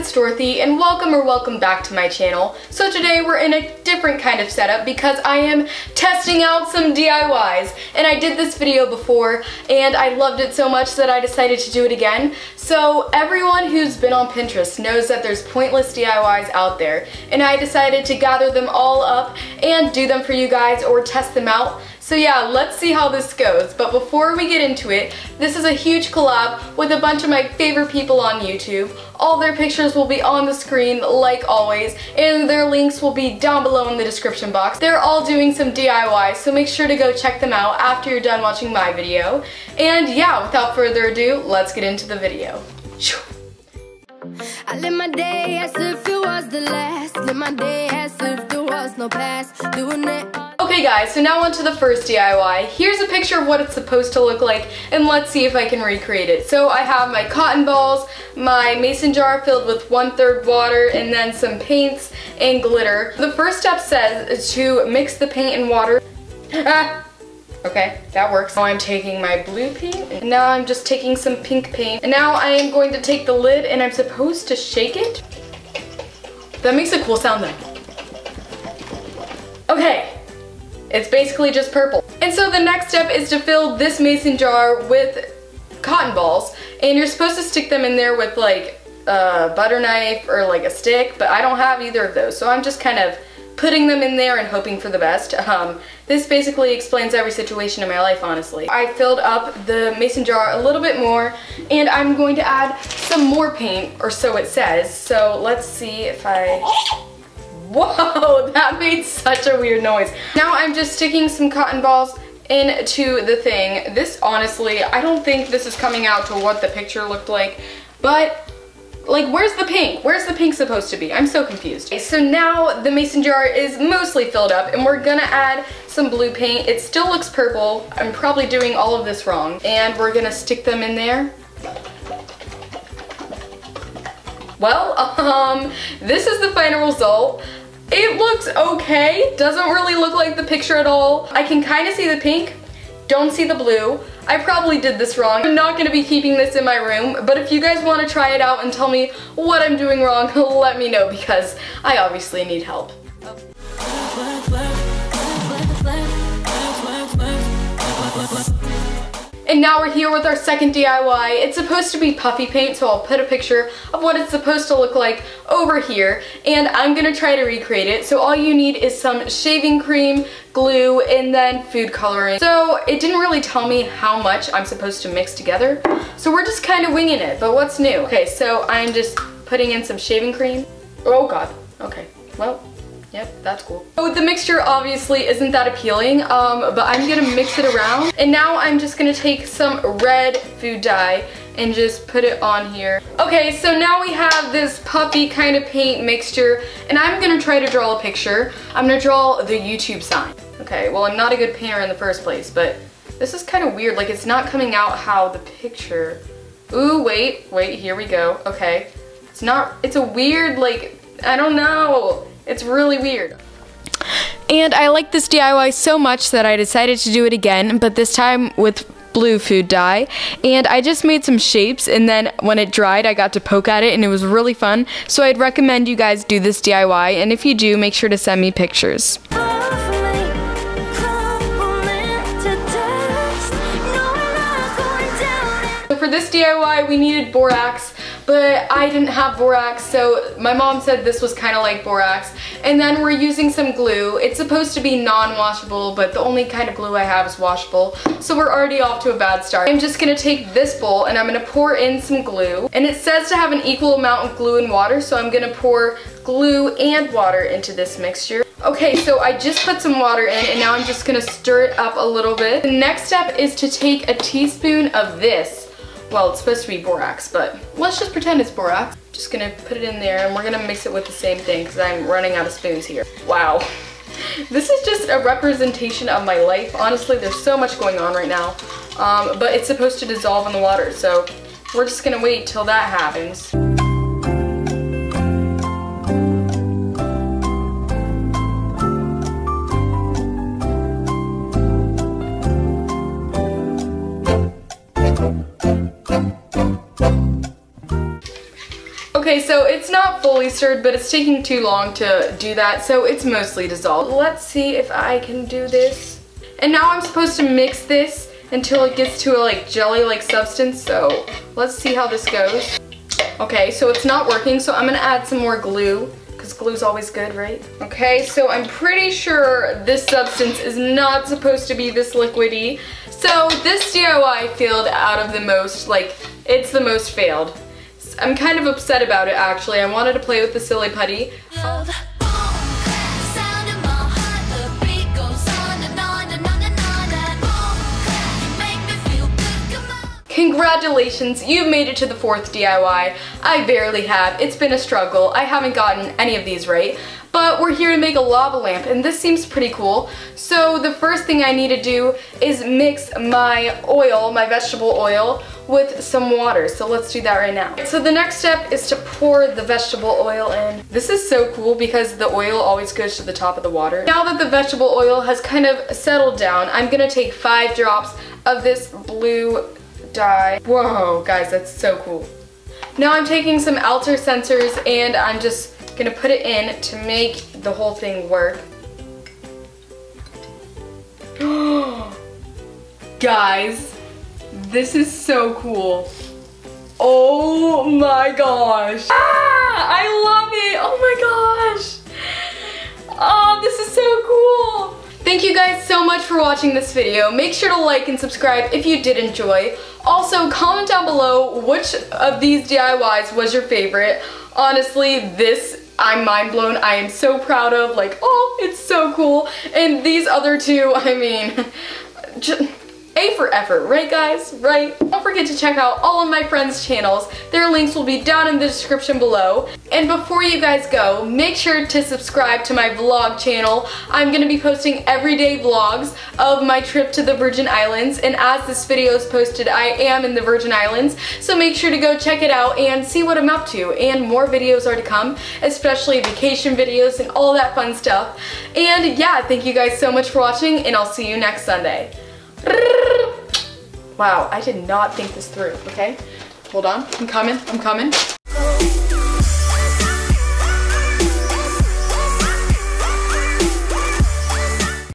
it's Dorothy and welcome back to my channel. So today we're in a different kind of setup because I am testing out some DIYs, and I did this video before and I loved it so much that I decided to do it again. So everyone who's been on Pinterest knows that there's pointless DIYs out there, and I decided to gather them all up and do them for you guys or test them out. So yeah, let's see how this goes. But before we get into it, this is a huge collab with a bunch of my favorite people on YouTube. All their pictures will be on the screen like always, and their links will be down below in the description box. They're all doing some DIY, so make sure to go check them out after you're done watching my video. And yeah, without further ado, let's get into the video. I live my day as if it was the last, live my day as if there was no past, doing it all. Okay guys, so now on to the first DIY. Here's a picture of what it's supposed to look like, and let's see if I can recreate it. So I have my cotton balls, my mason jar filled with 1/3 water, and then some paints and glitter. The first step says to mix the paint and water. Okay, that works. Now I'm taking my blue paint, and now I'm just taking some pink paint. And now I am going to take the lid, and I'm supposed to shake it. That makes a cool sound though. Okay. It's basically just purple. And so the next step is to fill this mason jar with cotton balls, and you're supposed to stick them in there with like a butter knife or like a stick, but I don't have either of those, so I'm just kind of putting them in there and hoping for the best. This basically explains every situation in my life, honestly. I filled up the mason jar a little bit more, and I'm going to add some more paint, or so it says. So let's see if I... Whoa, that made such a weird noise. Now I'm just sticking some cotton balls into the thing. This, honestly, I don't think this is coming out to what the picture looked like, but like, where's the pink? Where's the pink supposed to be? I'm so confused. Okay, so now the mason jar is mostly filled up, and we're gonna add some blue paint. It still looks purple. I'm probably doing all of this wrong. And we're gonna stick them in there. Well, this is the final result. It looks okay, doesn't really look like the picture at all. I can kind of see the pink, don't see the blue. I probably did this wrong. I'm not gonna be keeping this in my room, but if you guys wanna try it out and tell me what I'm doing wrong, let me know, because I obviously need help. And now we're here with our second DIY. It's supposed to be puffy paint, so I'll put a picture of what it's supposed to look like over here, and I'm gonna try to recreate it. So all you need is some shaving cream, glue, and then food coloring. So it didn't really tell me how much I'm supposed to mix together, so we're just kind of winging it, but what's new? Okay, so I'm just putting in some shaving cream. Oh God, okay, well. Yep, that's cool. So the mixture obviously isn't that appealing, but I'm gonna mix it around. And now I'm just gonna take some red food dye and just put it on here. Okay, so now we have this puffy kind of paint mixture, and I'm gonna try to draw a picture. I'm gonna draw the YouTube sign. Okay, well, I'm not a good painter in the first place, but this is kind of weird. Like, it's not coming out how the picture... Ooh, wait, here we go. Okay, it's not... It's a weird, like, I don't know. It's really weird. And I like this DIY so much that I decided to do it again, but this time with blue food dye. And I just made some shapes, and then when it dried, I got to poke at it, and it was really fun. So I'd recommend you guys do this DIY, and if you do, make sure to send me pictures. So for this DIY, we needed borax. But I didn't have borax, so my mom said this was kind of like borax. And then we're using some glue. It's supposed to be non-washable, but the only kind of glue I have is washable. So we're already off to a bad start. I'm just gonna take this bowl, and I'm gonna pour in some glue. And it says to have an equal amount of glue and water, so I'm gonna pour glue and water into this mixture. Okay, so I just put some water in, and now I'm just gonna stir it up a little bit. The next step is to take a teaspoon of this. Well, it's supposed to be borax, but let's just pretend it's borax. Just gonna put it in there, and we're gonna mix it with the same thing because I'm running out of spoons here. Wow. This is just a representation of my life. Honestly, there's so much going on right now, but it's supposed to dissolve in the water, so we're just gonna wait till that happens. Okay, so it's not fully stirred, but it's taking too long to do that, so it's mostly dissolved. Let's see if I can do this. And now I'm supposed to mix this until it gets to a like jelly-like substance, so let's see how this goes. Okay, so it's not working, so I'm gonna add some more glue, because glue's always good, right? Okay, so I'm pretty sure this substance is not supposed to be this liquidy, so this DIY failed out of the most, like, it's the most failed. I'm kind of upset about it, actually. I wanted to play with the silly putty. Congratulations, you've made it to the 4th DIY. I barely have. It's been a struggle. I haven't gotten any of these right. But we're here to make a lava lamp, and this seems pretty cool. So the first thing I need to do is mix my oil, my vegetable oil, with some water. So let's do that right now. So the next step is to pour the vegetable oil in. This is so cool because the oil always goes to the top of the water. Now that the vegetable oil has kind of settled down, I'm gonna take 5 drops of this blue dye. Whoa, guys, that's so cool. Now I'm taking some Alka Seltzers and I'm just gonna put it in to make the whole thing work. Guys, this is so cool. Oh my gosh. Ah, I love it. Oh my gosh. Oh, this is so cool. Thank you guys so much for watching this video. Make sure to like and subscribe if you did enjoy. Also, comment down below which of these DIYs was your favorite. Honestly, this, I'm mind blown. I am so proud of, like, oh, it's so cool. And these other two, I mean, just A for effort, right guys? Right? Don't forget to check out all of my friends' channels. Their links will be down in the description below. And before you guys go, make sure to subscribe to my vlog channel. I'm gonna be posting everyday vlogs of my trip to the Virgin Islands, and as this video is posted, I am in the Virgin Islands, so make sure to go check it out and see what I'm up to. And more videos are to come, especially vacation videos and all that fun stuff. And yeah, thank you guys so much for watching, and I'll see you next Sunday. Wow, I did not think this through, okay? Hold on, I'm coming, I'm coming.